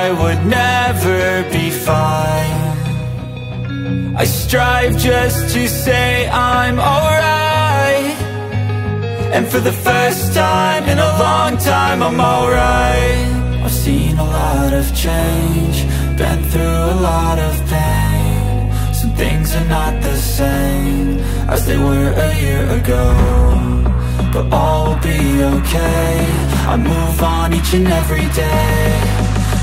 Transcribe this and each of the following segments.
I would never be fine. I strive just to say I'm alright, and for the first time in a long time I'm alright. I've seen a lot of change, been through a lot of pain. Some things are not the same as they were a year ago, but all will be okay. I move on each and every day.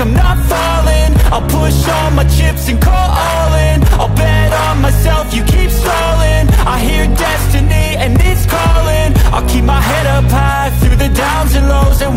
I'm not falling, I'll push all my chips and call all in. I'll bet on myself, you keep stalling. I hear destiny and it's calling. I'll keep my head up high through the downs and lows, and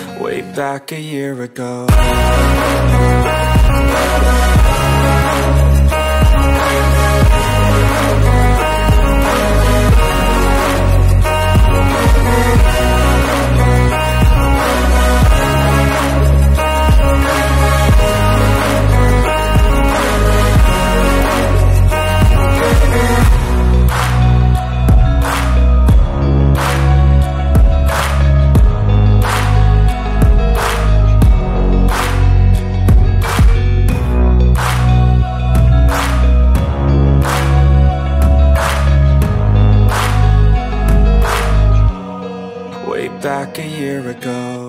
way back a year ago. Back a year ago.